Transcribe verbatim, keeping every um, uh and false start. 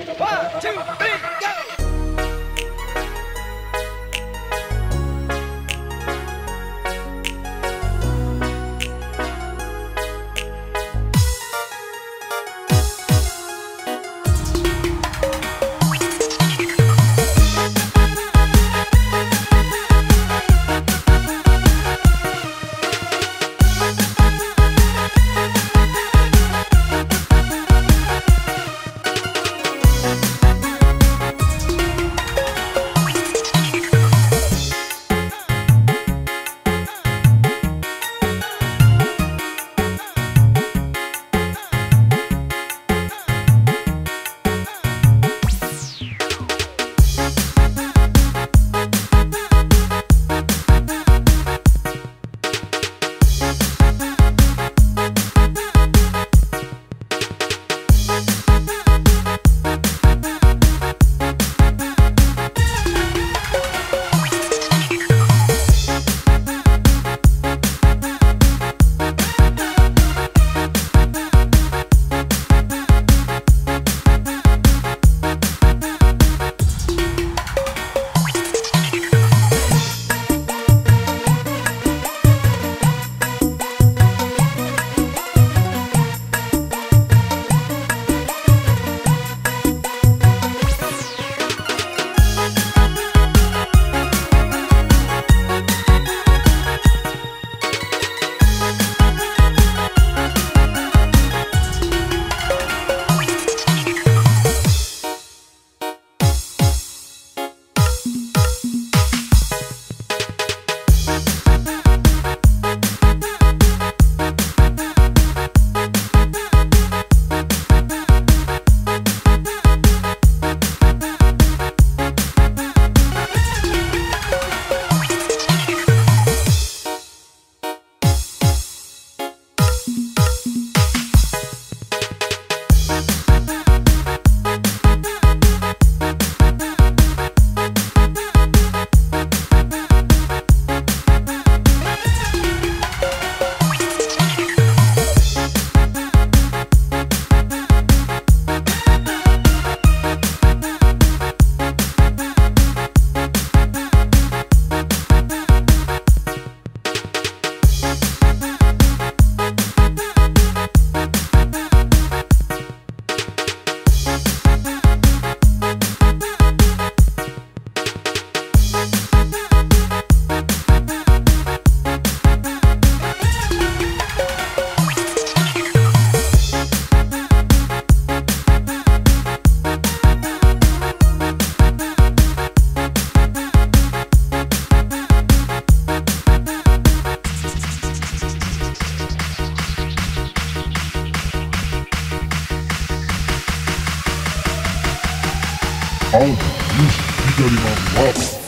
One, two, three, go! All the music you don't even love.